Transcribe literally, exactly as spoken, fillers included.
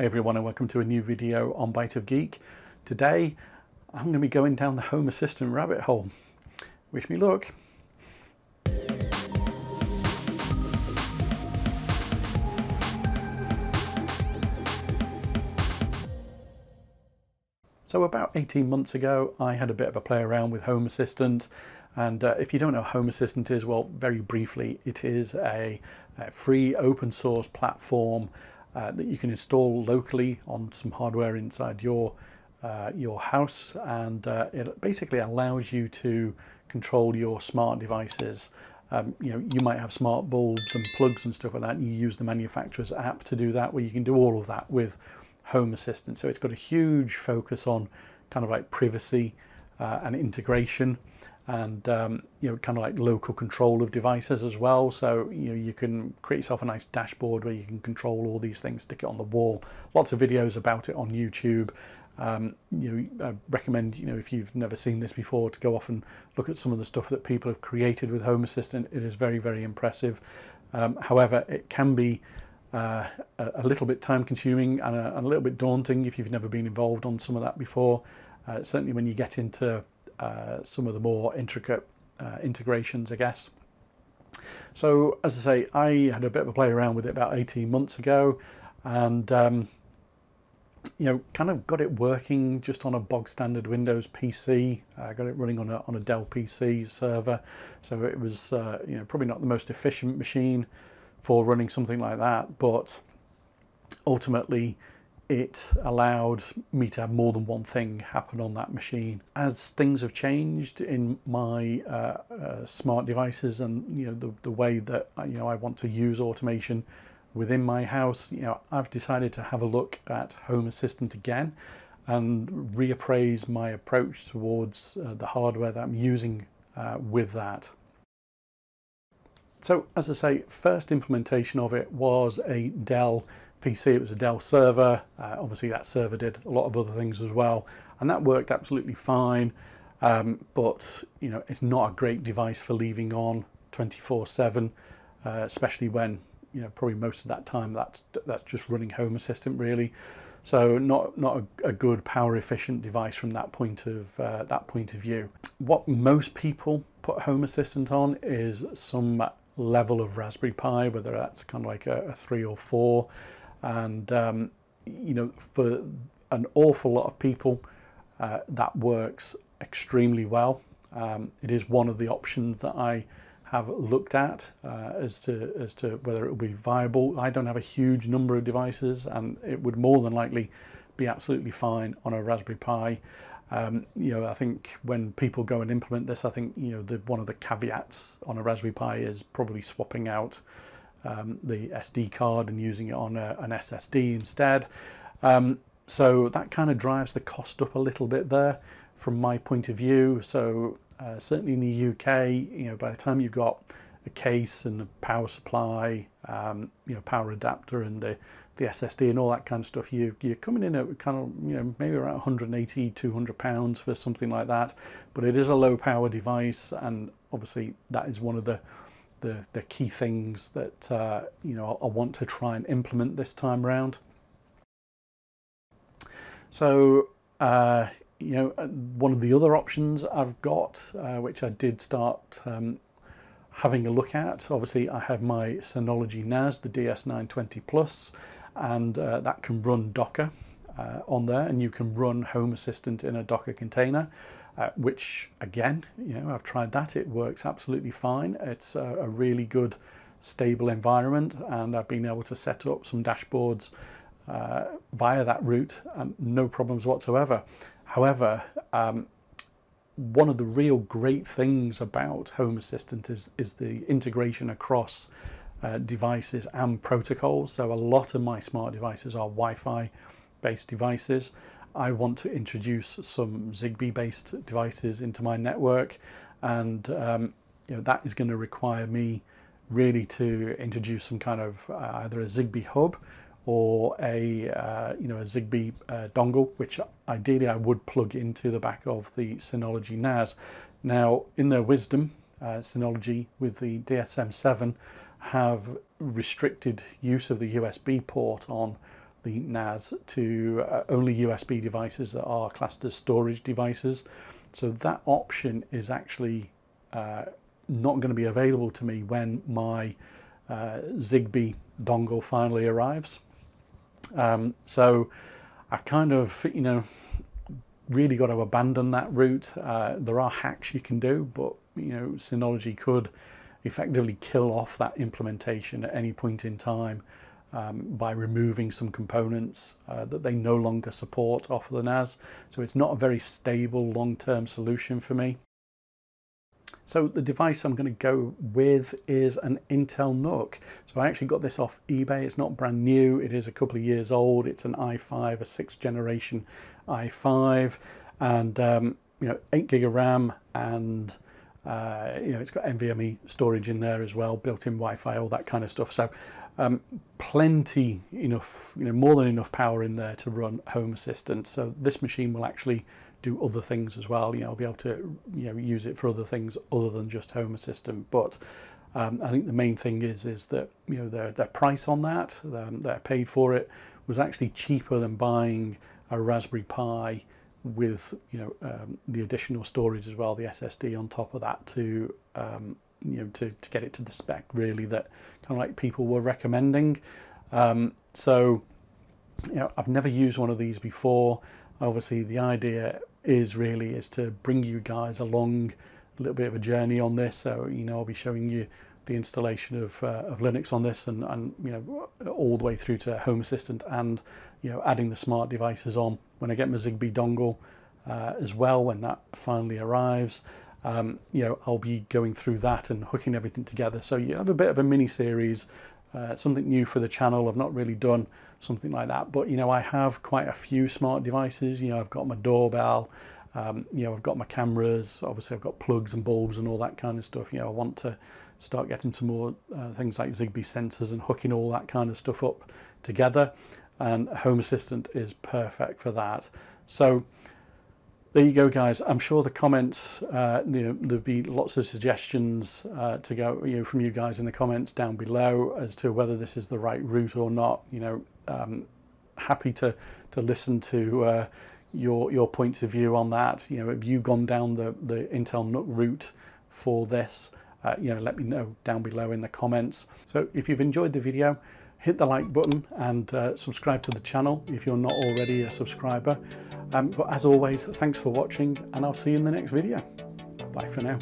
Hey everyone, and welcome to a new video on Byte of Geek. Today I'm going to be going down the Home Assistant rabbit hole. Wish me luck. So about eighteen months ago I had a bit of a play around with Home Assistant, and uh, if you don't know what Home Assistant is, well, very briefly, it is a, a free open source platform Uh, that you can install locally on some hardware inside your uh, your house, and uh, it basically allows you to control your smart devices. Um, you know, you might have smart bulbs and plugs and stuff like that, and you use the manufacturer's app to do that, where you can do all of that with Home Assistant. So it's got a huge focus on kind of like privacy uh, and integration, and um, you know, kind of like local control of devices as well. So you know, you can create yourself a nice dashboard where you can control all these things, stick it on the wall. Lots of videos about it on YouTube. Um, you know, I recommend, you know, if you've never seen this before, to go off and look at some of the stuff that people have created with Home Assistant. It is very, very impressive. Um, however, it can be uh, a little bit time-consuming and a, and a little bit daunting if you've never been involved on some of that before. Uh, certainly when you get into Uh, some of the more intricate uh, integrations, I guess. So as I say, I had a bit of a play around with it about eighteen months ago, and um, you know, kind of got it working just on a bog standard Windows P C. I uh, got it running on a, on a Dell P C server, so it was uh, you know, probably not the most efficient machine for running something like that, but ultimately it allowed me to have more than one thing happen on that machine. As things have changed in my uh, uh, smart devices, and you know, the, the way that you know I want to use automation within my house, you know, I've decided to have a look at Home Assistant again and reappraise my approach towards uh, the hardware that I'm using uh, with that. So as I say, first implementation of it was a Dell P C. It was a Dell server. Uh, obviously that server did a lot of other things as well, and that worked absolutely fine, um, but you know, it's not a great device for leaving on twenty-four seven, uh, especially when, you know, probably most of that time that's that's just running Home Assistant really. So not not a, a good power efficient device from that point of uh, that point of view. What most people put Home Assistant on is some level of Raspberry Pi, whether that's kind of like a, a three or four. And um, you know, for an awful lot of people uh, that works extremely well. Um, it is one of the options that I have looked at uh, as to as to whether it will be viable. I don't have a huge number of devices, and it would more than likely be absolutely fine on a Raspberry Pi. Um, you know, I think when people go and implement this, I think, you know, the, one of the caveats on a Raspberry Pi is probably swapping out Um, the S D card and using it on a, an S S D instead. Um, so that kind of drives the cost up a little bit there from my point of view. So uh, certainly in the U K, you know, by the time you've got a case and a power supply, um, you know, power adapter and the, the S S D and all that kind of stuff, you, you're coming in at kind of, you know, maybe around one hundred eighty, two hundred pounds for something like that. But it is a low power device, and obviously that is one of the The, the key things that uh, you know, I want to try and implement this time around. So uh, you know, one of the other options I've got, uh, which I did start um, having a look at, obviously I have my Synology N A S, the D S nine twenty plus, and uh, that can run Docker uh, on there, and you can run Home Assistant in a Docker container. Uh, which again, you know, I've tried that. It works absolutely fine. It's a, a really good, stable environment, and I've been able to set up some dashboards uh, via that route, and no problems whatsoever. However, um, one of the real great things about Home Assistant is is the integration across uh, devices and protocols. So a lot of my smart devices are Wi-Fi based devices. I want to introduce some Zigbee based devices into my network, and um, you know, that is going to require me really to introduce some kind of uh, either a Zigbee hub or a uh, you know, a Zigbee uh, dongle, which ideally I would plug into the back of the Synology N A S. Now, in their wisdom, uh, Synology with the D S M seven have restricted use of the U S B port on the N A S to uh, only U S B devices that are classed as storage devices. So that option is actually uh, not going to be available to me when my uh, Zigbee dongle finally arrives. Um, so I've kind of, you know, really got to abandon that route. Uh, there are hacks you can do, but, you know, Synology could effectively kill off that implementation at any point in time um, by removing some components uh, that they no longer support off of the N A S. So it's not a very stable long-term solution for me. So the device I'm going to go with is an Intel N U C. So I actually got this off eBay. It's not brand new. It is a couple of years old. It's an i five, a sixth generation i five, and um, you know, eight gig of RAM, and uh, you know, it's got NVMe storage in there as well, built-in Wi-Fi, all that kind of stuff. So um, plenty enough, you know, more than enough power in there to run Home Assistant. So this machine will actually do other things as well. You know, I'll be able to, you know, use it for other things other than just Home Assistant. But um, I think the main thing is is that, you know, their their price on that, they're paid for it, was actually cheaper than buying a Raspberry Pi with, you know, um, the additional storage as well, the S S D on top of that to um, you know, to to get it to the spec really that kind of like people were recommending. Um, so, you know, I've never used one of these before. Obviously, the idea is really is to bring you guys along a little bit of a journey on this. So, you know, I'll be showing you the installation of, uh, of Linux on this, and, and, you know, all the way through to Home Assistant, and, you know, adding the smart devices on when I get my Zigbee dongle uh, as well, when that finally arrives. Um, you know, I'll be going through that and hooking everything together. So you have a bit of a mini series, uh, something new for the channel. I've not really done something like that, but, you know, I have quite a few smart devices. You know, I've got my doorbell, um, you know, I've got my cameras, obviously I've got plugs and bulbs and all that kind of stuff. You know, I want to start getting some more uh, things like Zigbee sensors and hooking all that kind of stuff up together, and Home Assistant is perfect for that. So there you go, guys. I'm sure the comments, uh, you know, there'll be lots of suggestions uh, to go, you know, from you guys in the comments down below as to whether this is the right route or not. You know, um, happy to to listen to uh, your your points of view on that. You know, have you gone down the the Intel N U C route for this? Uh, you know, let me know down below in the comments. So if you've enjoyed the video, hit the like button and uh, subscribe to the channel if you're not already a subscriber. Um, but as always, thanks for watching, and I'll see you in the next video. Bye for now.